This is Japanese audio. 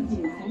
キッチンですね。